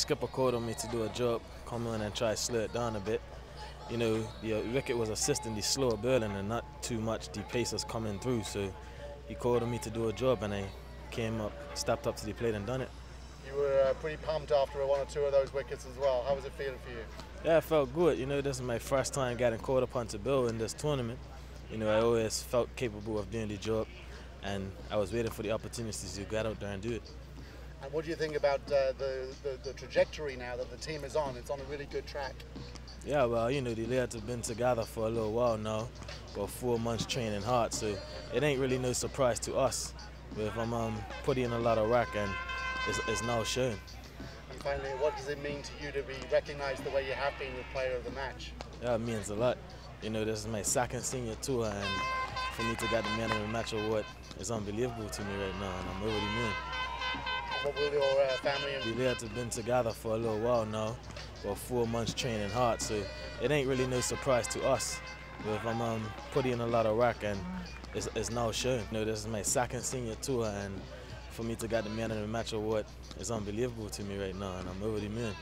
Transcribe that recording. skipper called on me to do a job, come on and try to slow it down a bit. You know, the wicket was assisting the slower bowling and not too much the pacers coming through, so he called on me to do a job and I came up, stepped up to the plate and done it. You were pretty pumped after one or two of those wickets as well. How was it feeling for you? Yeah, it felt good. You know, this is my first time getting called upon to bowl in this tournament. You know, I always felt capable of doing the job and I was waiting for the opportunities to get out there and do it. And what do you think about the trajectory now that the team is on? It's on a really good track. Yeah, well, you know, the lads have been together for a little while now, about 4 months training hard, so it ain't really no surprise to us. But if I'm putting in a lot of work, and it's now shown. And finally, what does it mean to you to be recognised the way you have been the player of the match? Yeah, it means a lot. You know, this is my second senior tour, and for me to get the Man of the Match award is unbelievable to me right now, and I'm over the moon. What will your family and... The lads have been together for a little while now, about 4 months training hard, so it ain't really no surprise to us. But if I'm putting in a lot of work, and it's now shown. You know, this is my second senior tour, and for me to get the Man of the Match award is unbelievable to me right now, and I'm over the moon.